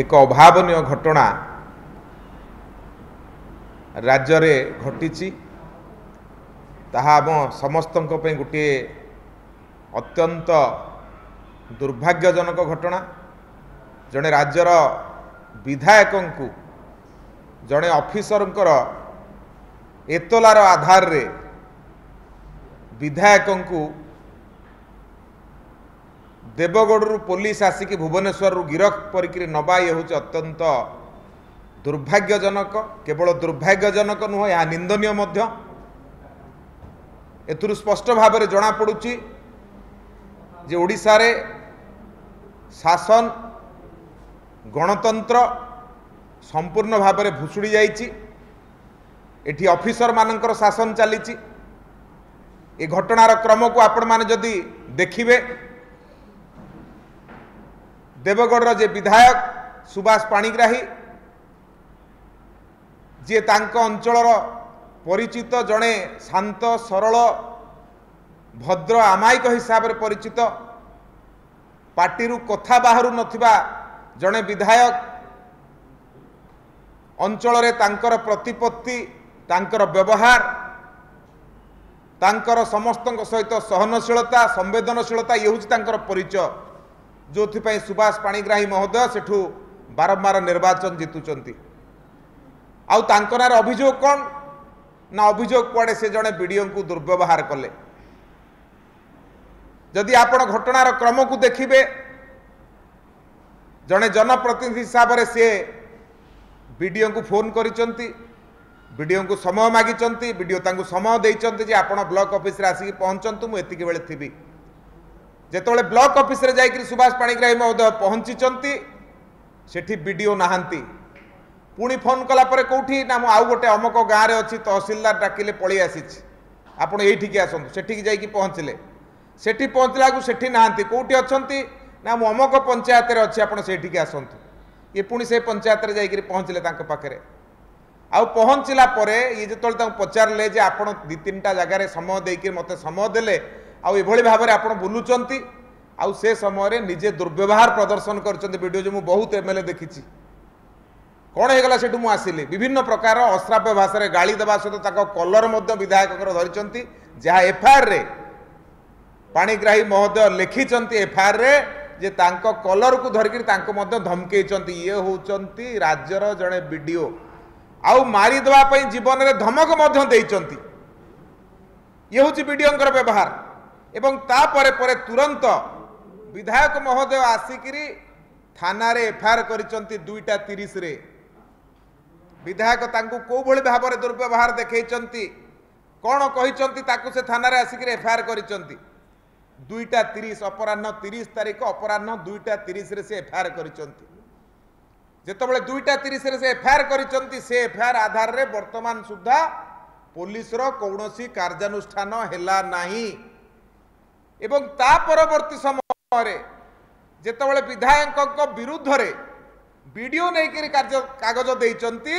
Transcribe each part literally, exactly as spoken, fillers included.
एक अभावन घटना राज्य में घटी ताहा समस्त गोटे अत्यंत दुर्भाग्यजनक घटना। जड़े राज्यर विधायक को जड़े ऑफिसर एतलार आधार रे विधायक को देवगढ़ पुलिस आसिक भुवनेश्वर गिरफ करके नवा ये हूँ अत्यंत दुर्भाग्यजनक। केवल दुर्भाग्यजनक नुह या निंदनीय मध्य। एतुरु स्पष्ट भाव में जना पड़ुछि जे ओडिशा रे शासन गणतंत्र संपूर्ण भाव में भुशुड़ी जाइछि। एठी ऑफिसर मानकर शासन चली। ए घटनार क्रम को आपण माने जदि देखिबे देवगढ़ जे विधायक सुभाष पाणिग्राही जी तांको अंचलर परिचित जड़े शांत सरल भद्र अमायिक हिसाब से परिचित पार्टी कथा बाहर नथिबा जड़े विधायक अंचल तांकर प्रतिपत्ति तांकर व्यवहार तांकर समस्त सहित सहनशीलता संवेदनशीलता ये हूँ तांकर परिचय जो सुभाष पाणिग्राही महोदय सेठू बारंबार निर्वाचन जीतुचंती। आउ तांको नारे अभियोग कौन ना अभियोग कुआड़े से जड़े बीडीओ को दुर्व्यवहार कले। जदि आपण घटनार क्रम को देखिबे जड़े जनप्रतिनिधि हिसाब से सी बीडीओ को फोन करिसेंती, बीडीओ को समय मागिसेंती, बीडीओ तांको समय देइसेंती जे आपण ब्लॉक ऑफिस रे आसी पहुंचंतु मु एतिके बेले थिबी। जेतोले ब्लॉक ऑफिस रे जाई सुभाष पाणिग्राही महोदय पहुंचीचंती सेठी बीडीओ नाहंती। पुणी फोन कला परे कोठी ना मु आउ गोटे अमक गाँव में अच्छी तहसीलदार डाकिले पलि आसी आप यठिकी आसतु। सेठी जा पहुँचले सेठी पहुँचला सेठी नाहंती कोठी अच्छी ना मु अमक पंचायत रे अच्छी आपण सेठिकी आसतु। ये पुणी से पंचायत रे जाई पहुँचले तांको पाखरे। आउ पहुँचला परे ये जेतोले तांको पचारले जे आपण दु तीन टा जगार समय देकर मते समय देले आउ एभली भाव में आपण बुलुचंती आउ से समय निजे दुर्व्यवहार प्रदर्शन करचंती। वीडियो जे मु बहुत एमएलए देखिछि कौन होगा सेठू मु आसिली विभिन्न प्रकार अश्राव्य भाषा रे गाली देवा सहित कलर मध्य विधायक धरी जहाँ एफआईआर रे पाणिग्राही महोदय लिखि एफआईआर रे जे तांको कलर को धरिक धमकई ये होउचंती राज्यर जड़े बीडीओ आउ मारी देवा पई जीवन रे धमक मध्य देइचंती। ये होउची बीडीओंकर व्यवहार। एवं ता परे परे तुरंत विधायक महोदय आसिकरी थाना रे एफआईआर करिचंती दुईटा तीस रे। विधायक तांको को भली भाव में दुर्व्यवहार देखैचंती कौन कहिचंती ताकु से थाना रे आसिक एफआईआर करिचंती दुईटा तीस अपराह्न तीस तारीख अपराह्न दुईटा तीस रे से एफआईआर करिचंती। जेतबेले दुईटा तीस रे से एफआईआर करिचंती से एफआईआर आधार रे वर्तमान सुद्धा पुलिस रो कोनोसी कार्यानुष्ठान हेला नाही। एवं ता परवर्ती समय रे जेतबेले विधायक विरुद्ध रे वीडियो नहीं करी कागज देइचंती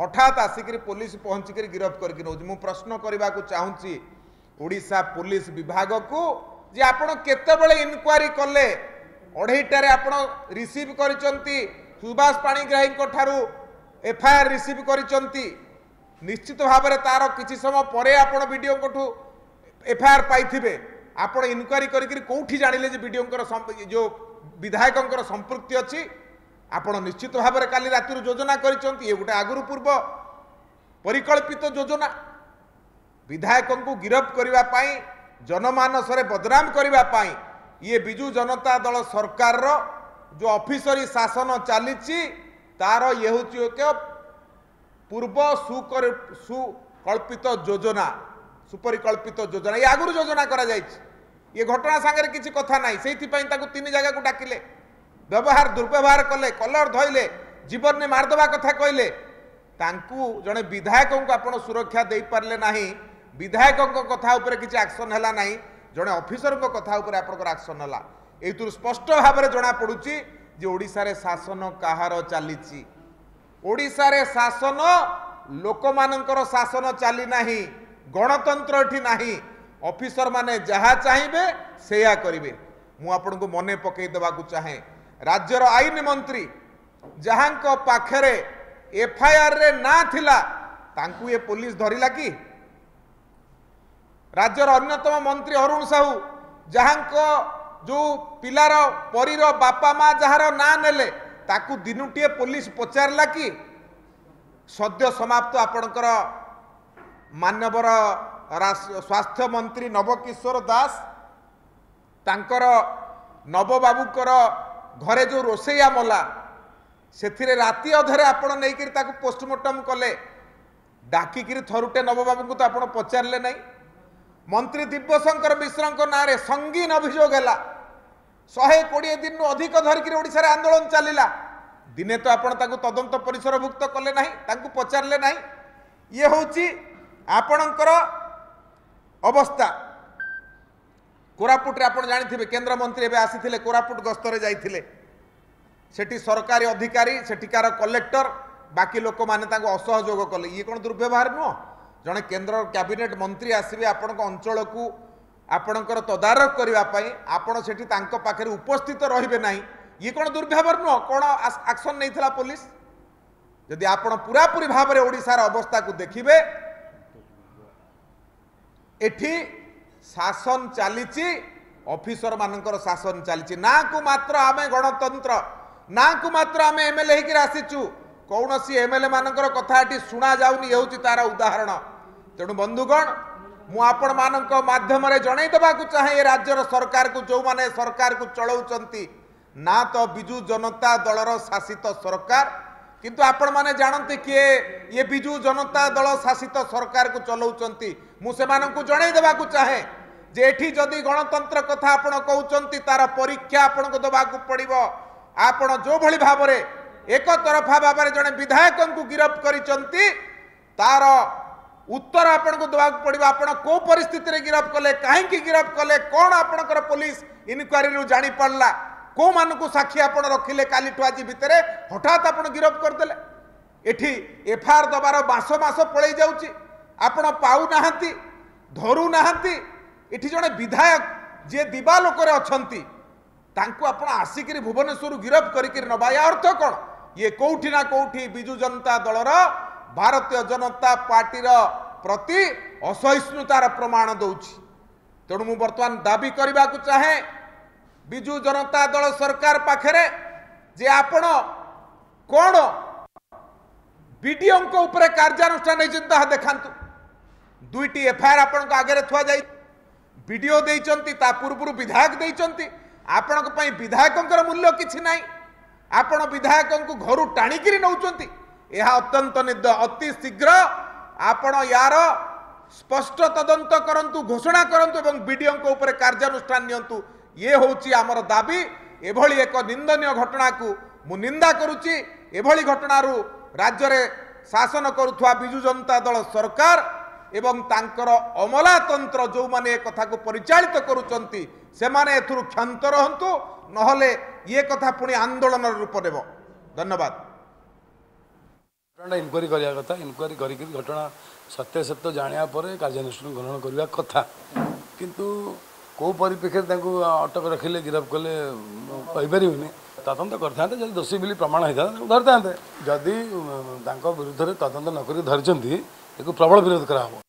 हठात आसिक पुलिस पहुँचिक गिरफ करके नौ। मु प्रश्न करने को चाहूँगी ओडिशा पुलिस विभाग को जे आपण केतबेले इनक्वारी कले अढ़ाईटारे आपण रिसीव करिसेंती सुभाष पाणिग्राही ठारू एफआईआर रिसीव करिसेंती निश्चित भाव में तार किसी समय पर आपण वीडियो को एफआईआर पाइथिबे। आपण इनक्वारी करके कोठी जानिले जे वीडियो जो विधायक संपृक्ति अच्छी आपण निश्चित भाव में काली रातिर योजना करिसेंती। ये गोटे आगुरु पूर्व परिकल्पित योजना विधायक को गिरफ करबा पई जनमानस रे बदनाम करबा पई ये बिजू जनता दल सरकार रो जो ऑफिसरी शासन चली तार ये हूँ एक पूर्व सुकल्पित योजना सुपरिकल्पित योजना। ये आगुरी योजना करा जाइछि। ये घटना सांगे किसी कथा ना से तीन जगह को डाकिले व्यवहार दुर्व्यवहार कले कलर धोइले जीवन में मारदेवा कथा कहले तांकू जड़े विधायक को आपण सुरक्षा दे पारे ना विधायक कथा उपर किसी एक्शन है ना जड़े ऑफिसर कथा उपर आपण एक्शन है। ये स्पष्ट भाव में जना पड़ुछि जे ओडिशा रे शासन कहार चली। ओडिशा रे शासन लोक मानकर शासन चली नाही गणतंत्र एठी नाही। ऑफिसर माने जहा चाहिबे सेया करिवे। मु आपन को मने पकई देवा को चाहे राज्यर आईन मंत्री जहां पाखरे एफआईआर रे ना थिला तांकु ये पुलिस धरिला कि राज्यर अन्यतम मंत्री अरुण साहू जहां जो पिलार परीर बापा माँ जार ना नेले ताकु दिनुटिए पुलिस पचारला कि सद्य समाप्त आपणकर मानवर स्वास्थ्य मंत्री नवकिशोर दास तांकर नवबाबूकर घरे जो रोसैया मला से राति अधरे आपण नहींकि पोस्टमार्टम कले डाकिकी थरुटे नवबाबू को तो आप पचारे ना मंत्री दिव्यशंकर मिश्र ना संगीन अभियोग है शहे कोड़े दिन अधिक धरिकी ओडिशा आंदोलन चलला दिने तो आपत तदंत परिसरभुक्त कले ना पचारे ना ये हूँ आपणकर अवस्था। कोरापुट आप जानी केन्द्र मंत्री एवं आसी कोरापुट गस्तरे जाइए सेठी सरकारी अधिकारी सेठिकार कलेक्टर बाकी लोक मैंने असहयोग कले ये कौन दुर्व्यवहार नुह जड़े केन्द्र कैबिनेट मंत्री आसवे आपण अंचल को आपणकर तदारख करने आपण सेठी तांको पाखरे उपस्थित रहिबे नहीं ये कौन दुर्व्यवहार नुह कौन एक्शन नहीं था पुलिस यदि आप पूरापूरी भाव में ओडिशार अवस्था को देखिए एठी शासन चली ऑफिसर मानकर शासन चली ना को मात्र आमे गणतंत्र ना को मात्र आमे एमएलए होकर आसीचु कौन सी एमएलए मानकर कथा शुणा जाऊनी ये हूँ तार उदाहरण। तेणु बंधुगण मु आपण मानक माध्यम जनै देबाकु चाहे राज्यर सरकार को जो माने सरकार को चलाउचंती ना तो बिजू जनता दलर शासित सरकार किंतु आपण माने जानते किए ये बिजू जनता दल शासित सरकार को चलाउचंती मु से मानकु जणै देबाकु चाहे जे एठी जदि गणतंत्र कथा आपण कहउचंती तार परीक्षा आपण को देबाकु पड़िबो। आपण जो भली भाव रे एक तरफा भाव रे जने विधायक को गिरफ करिचंती तार उत्तर आपण को देबाकु पड़िबो। आपण को परिस्थिति रे गिरफ कले काहे कि गिरफ कले कोन आपणकर पुलिस इन्क्वायरी रु जानि पड़ला को मानू साक्षी आपड़ रखिले काली ठू आज भितर हठात आप गिरफ करदे एठी एफआईआर दबार बास बास पलि जाऊँ आपण पाऊना धरू ना ये जड़े विधायक जी दिवा लोक अच्छा आप आसिक भुवनेश्वर गिरफ करवा या अर्थ कौन ये कौटी ना कौटी बिजू जनता दलर भारतीय जनता पार्टी प्रति असहिष्णुतार प्रमाण दौर। तेणु मु बर्तमान दाबी करने को चाहे बिजू जनता दल सरकार पाखरे जे आपण कौन बीडीओ उपर कार्यानुष्ठान ताहा देखांतु दुईटी एफआईआर आपण आगे थुआ जाई बीडीओ देइचंती ता पूर्वरु विधायक देइचंती आपण को पई विधायकंकर मूल्य किछि नाही आपण विधायकन को घरु टाणिकिरी नउचंती एहा अत्यंत निद अति शीघ्र आपण यार स्पष्ट तदंत करंतु घोषणा करंतु एवं बीडीओ उपर कार्यानुष्ठान नियंतु। ये होची आमर दाबी। एभली एक निंदनीय घटना को मु निंदा करुची। एभली घटनारू राज्य रे शासन करुवा बिजू जनता दल सरकार एवं तांकर अमलातंत्र जो माने कथा को परिचालित करुचंती सेमाने एथुरु क्षांत रहंतु नहले ये कथा पुणी आंदोलन रूप देव। धन्यवाद। घटना इनक्वारी करिया कथा इनक्वारी करिकि घटना सत्य सत्य जानिया परे कार्यानुष्ठान ग्रहण करिया कथा किंतु को परिप्रेक्षी अटक रखिले गिरफ कले कहीपर तदंत करते जब दोषी बिल प्रमाण होता धरता जदि विरुद्ध में तदंत नक धरी प्रबल विरोध कराव